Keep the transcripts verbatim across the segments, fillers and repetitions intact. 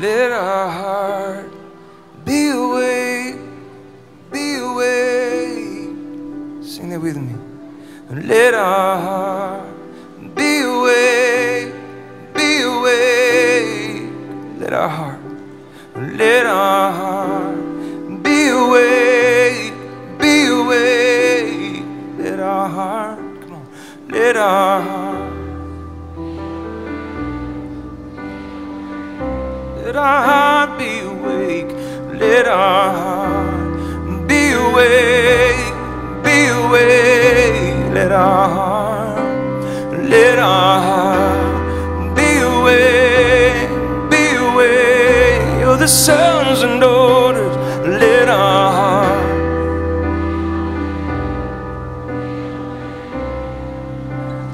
Let our heart be awake, be awake. Sing that with me. Let our heart be awake, be awake. Let our heart, let our heart be awake, be awake. Let our heart, come on, let our heart. Let our heart be awake, let our heart be awake, be awake, let our heart, let our heart be awake, be awake, oh, the sons and daughters, let our heart,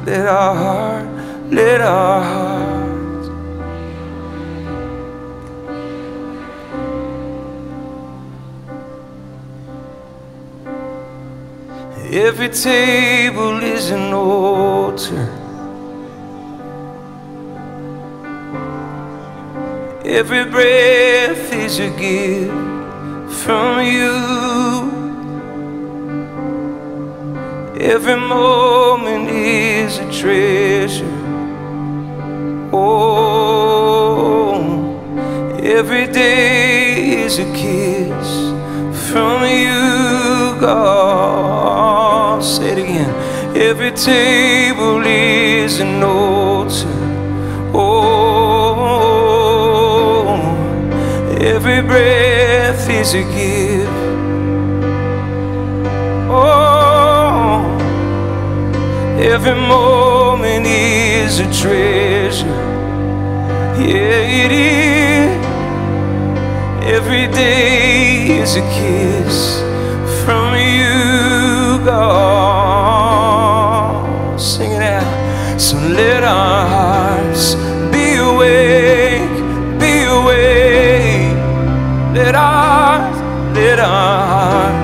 let our heart, let our heart. Every table is an altar. Every breath is a gift from you. Every moment is a treasure. Oh, every day is a kiss from you, God. Say it again. Every table is an altar. Oh, every breath is a gift. Oh, every moment is a treasure. Yeah, it is. Every day is a kiss from you, God. So let our hearts be awake, be awake. Let our, let our heart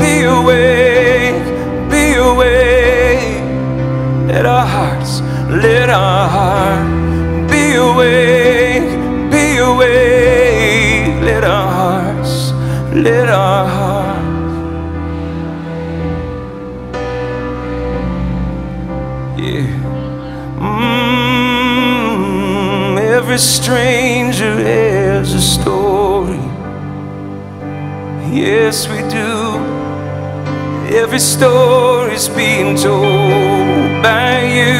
be awake, be awake. Let our hearts, let our heart be awake, be awake. Let our hearts, let our hearts. Mm, every stranger has a story. Yes, we do. Every story's being told by you.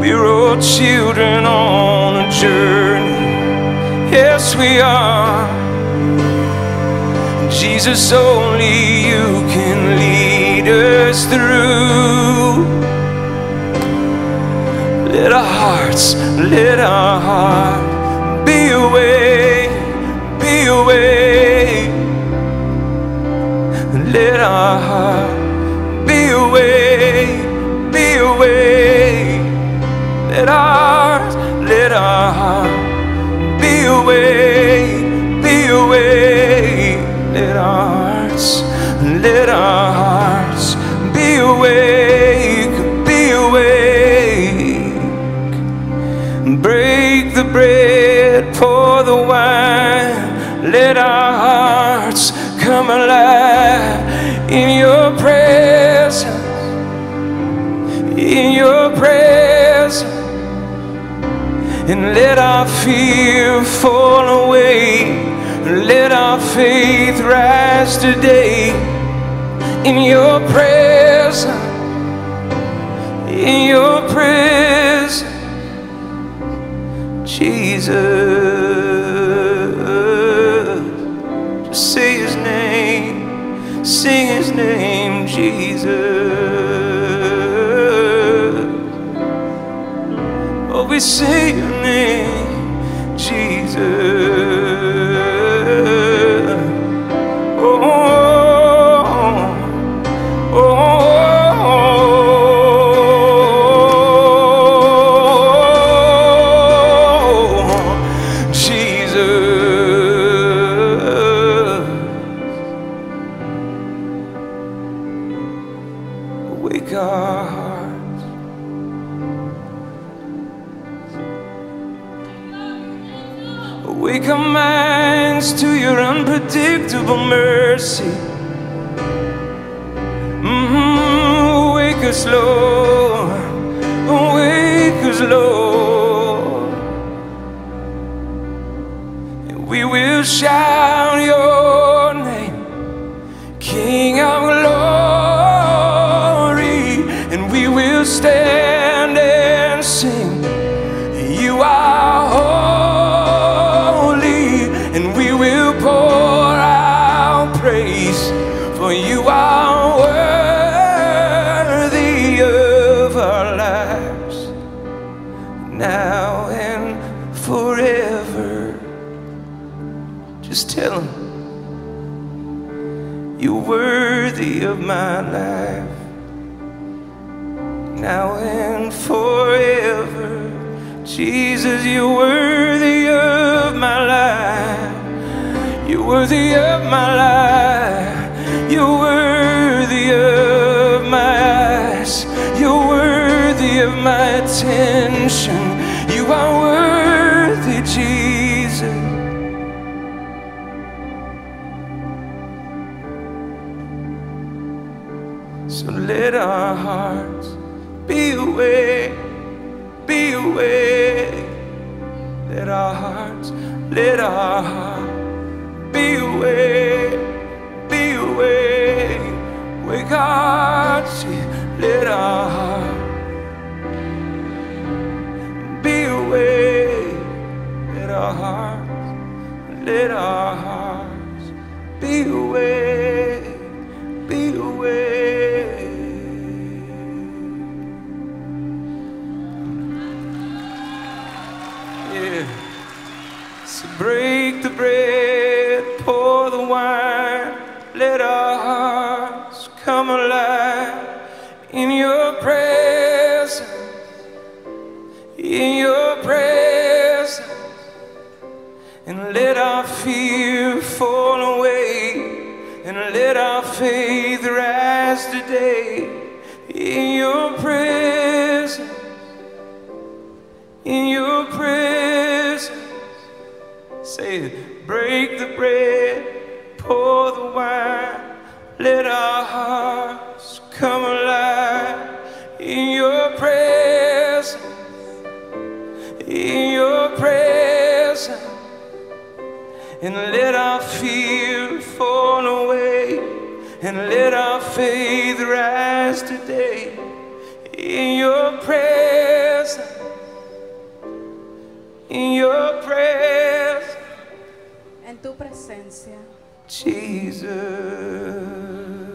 We're all children on a journey. Yes, we are. Jesus, only you can lead us through. Let our hearts, let our heart be awake, be awake. Let our heart be awake, be awake. Let our, let our heart be awake, be awake. Let our hearts, let our hearts be awake, be awake. Break the bread, pour the wine. Let our hearts come alive in your presence, in your presence. And let our fear fall away. Let our faith rise today in your presence, in your presence, Jesus. Just say his name, sing his name, Jesus. Oh, we say your name, Jesus. Oh. Wake our hearts. we commence to your unpredictable mercy. Mm-hmm. Wake us, Lord, wake us, Lord, and we will shout your name, King of glory, and we will stand and sing, you are holy. For you are worthy of our lives, now and forever. Just tell him, you're worthy of my life, now and forever. Jesus, you're worthy of my life, you're worthy of my life. You're worthy of my eyes, you're worthy of my attention, you are worthy, Jesus. So let our hearts be awake, be awake. Let our hearts, let our hearts be awake. Wake up, let our heart be awake. Let our hearts, let our hearts be awake, be awake. Yeah. So break the bread, pour the wine. Let our hearts come alive in your presence, in your presence, and let our fear fall away, and let our faith rise today in your presence, in your presence. Say it, break the bread. Pour the wine, let our hearts come alive in your presence, in your presence, and let our fear fall away, and let our faith rise today in your presence, in your presence, en tu presencia. Jesus.